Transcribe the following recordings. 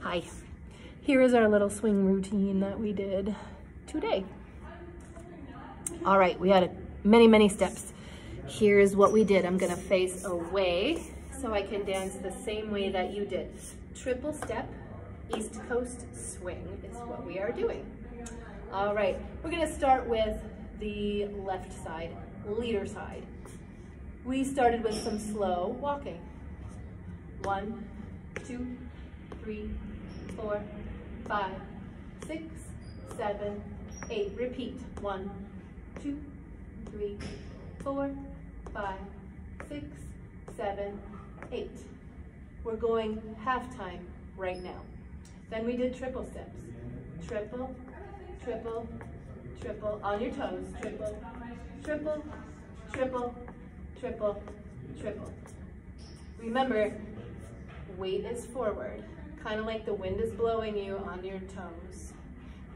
Hi. Here is our little swing routine that we did today. All right, we had many steps. Here's what we did. I'm gonna face away so I can dance the same way that you did. Triple step, East Coast swing is what we are doing. All right, we're gonna start with the left side, leader side. We started with some slow walking. 1, 2, 3, 4, 5, 6, 7, 8. Repeat. 1, 2, 3, 4, 5, 6, 7, 8. We're going halftime right now. Then we did triple steps. Triple, triple, triple on your toes. Triple, triple, triple, triple, triple. Remember, weight is forward, kind of like the wind is blowing you on your toes.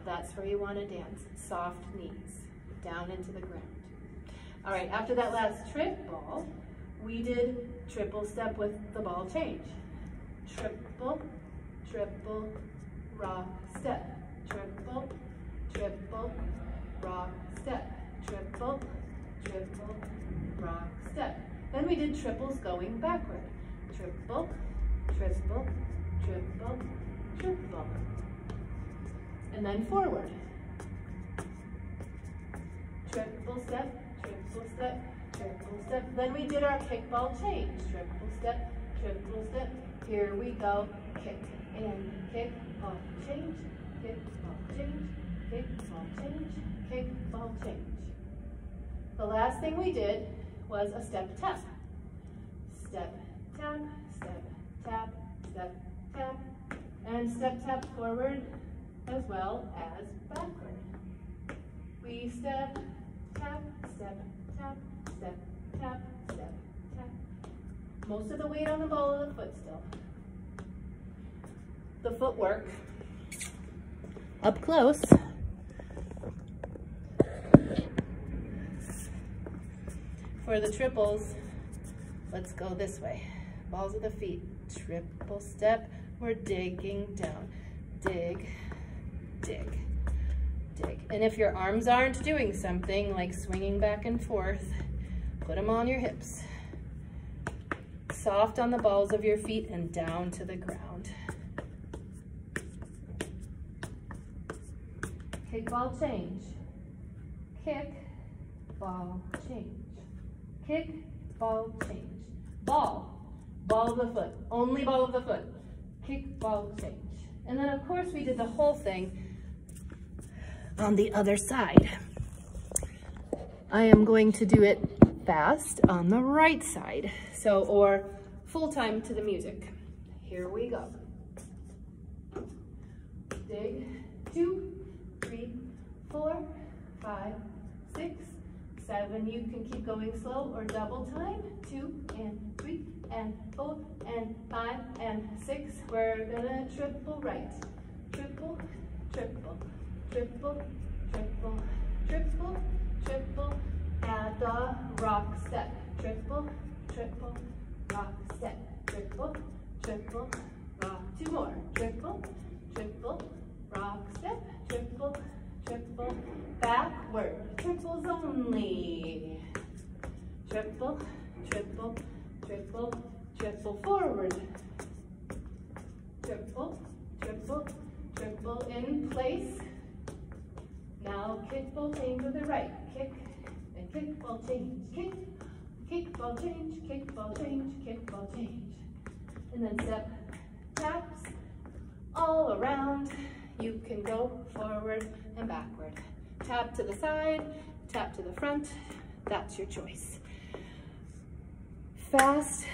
That's where you want to dance. Soft knees down into the ground. All right, after that last triple, we did triple step with the ball change. Triple, triple, raw step. Triple, triple, raw step. Triple, triple, raw step. Then we did triples going backward. Triple, triple, triple, triple. And then forward. Triple step, triple step, triple step. Then we did our kickball change. Triple step, triple step. Here we go. Kick in, kickball change, kickball change, kickball change, kickball change. The last thing we did was a step tap. Step tap, step tap, step tap, and step tap forward as well as backward. We step tap, step tap, step tap, step tap. Most of the weight on the ball of the foot still. The footwork up close. For the triples, let's go this way. Balls of the feet, triple step. We're digging down. Dig, dig, dig. And if your arms aren't doing something like swinging back and forth, put them on your hips. Soft on the balls of your feet and down to the ground. Kick, ball, change. Kick, ball, change. Kick, ball, change. Ball, ball of the foot, only ball of the foot. Kick, ball, change. And then of course we did the whole thing on the other side. I am going to do it fast on the right side. So, or full time to the music. Here we go. Dig, 2, 3, 4, 5, 6, 7, you can keep going slow or double time. 2 and 3 and 4 and 5 and 6. We're gonna triple right. Triple, triple, triple, triple, triple, triple, and the rock step. Triple, triple, rock step. Triple, triple, rock. 2 more. Triple, triple, rock step. Triple, triple, backward. Triples only. Triple, triple, triple, triple, forward. Triple, triple, triple, in place. Now kickball change with the right. Kick, and kickball change. Kick, kickball change, kickball change, kickball change. And then step taps all around. You can go forward and backward. Tap to the side, tap to the front. That's your choice. Fast,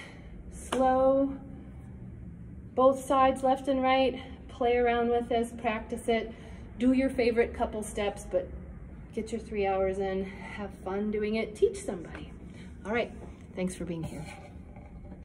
slow, both sides, left and right. Play around with this, practice it. Do your favorite couple steps, but get your 3 hours in. Have fun doing it. Teach somebody. All right, thanks for being here.